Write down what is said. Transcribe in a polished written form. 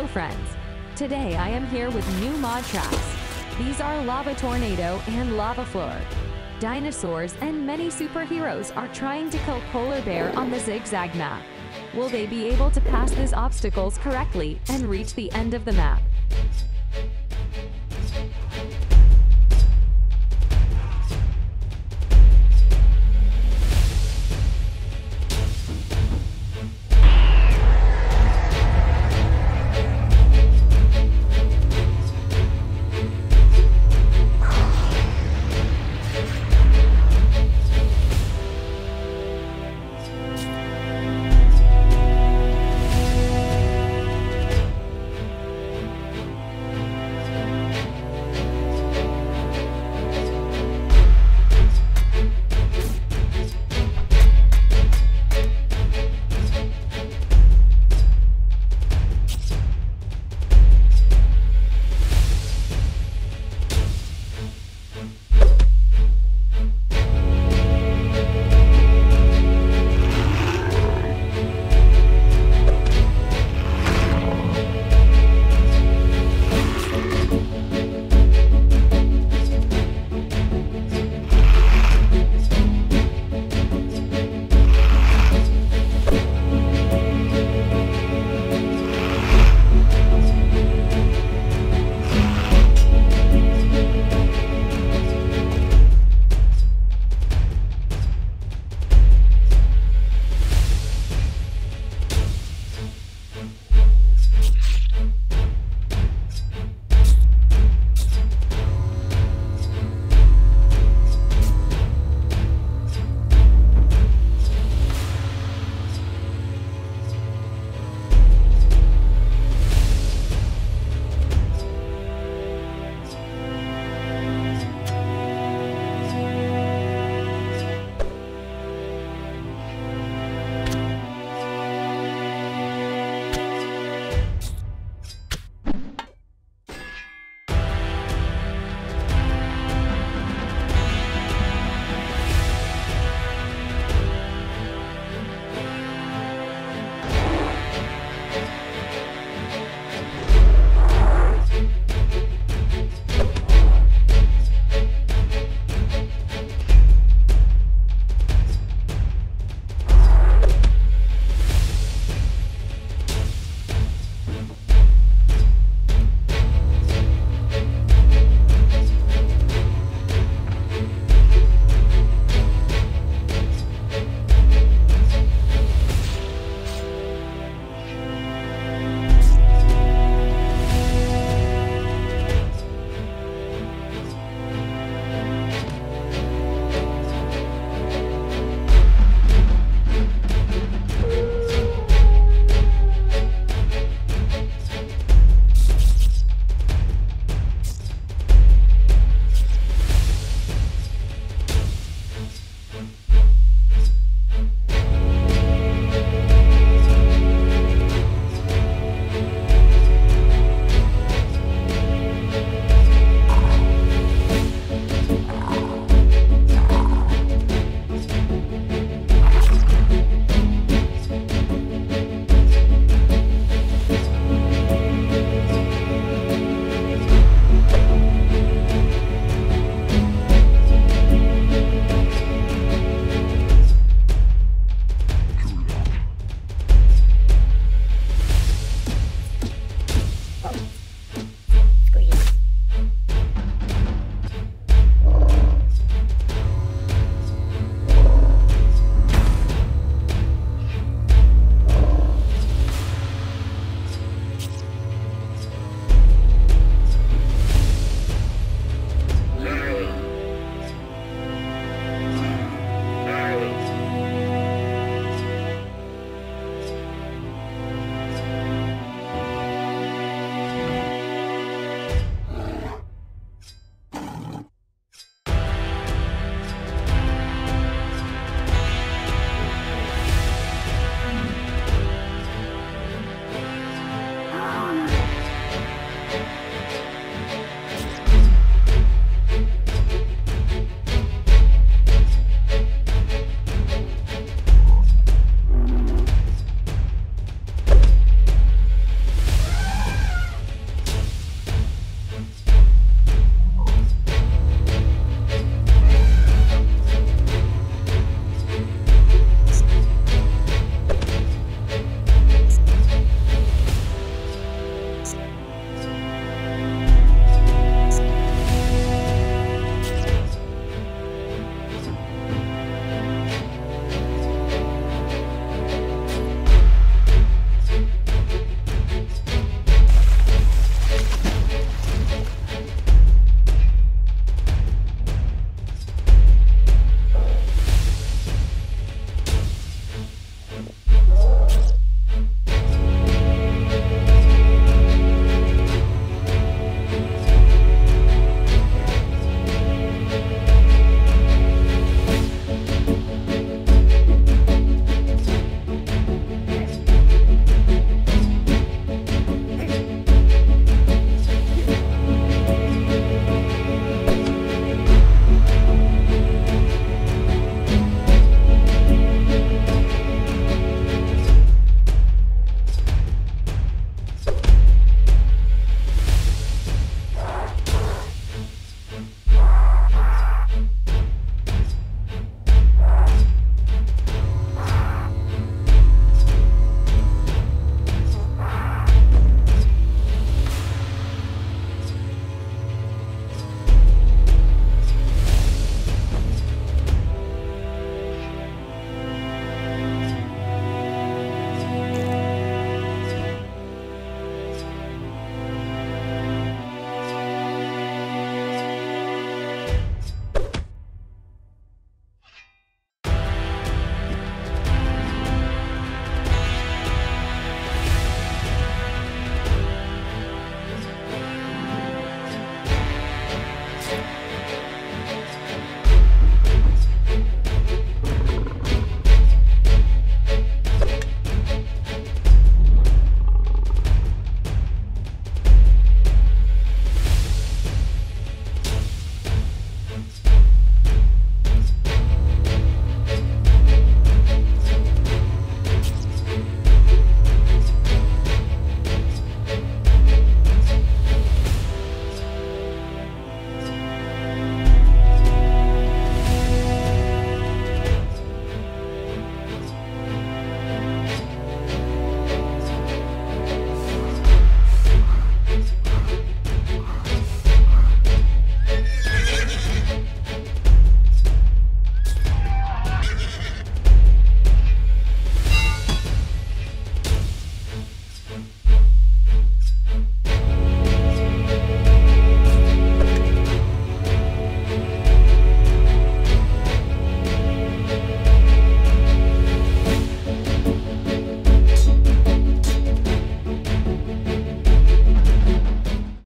Hello friends, today I am here with new mod tracks. These are Lava Tornado and Lava Floor. Dinosaurs and many superheroes are trying to kill Polar Bear on the zigzag map. Will they be able to pass these obstacles correctly and reach the end of the map?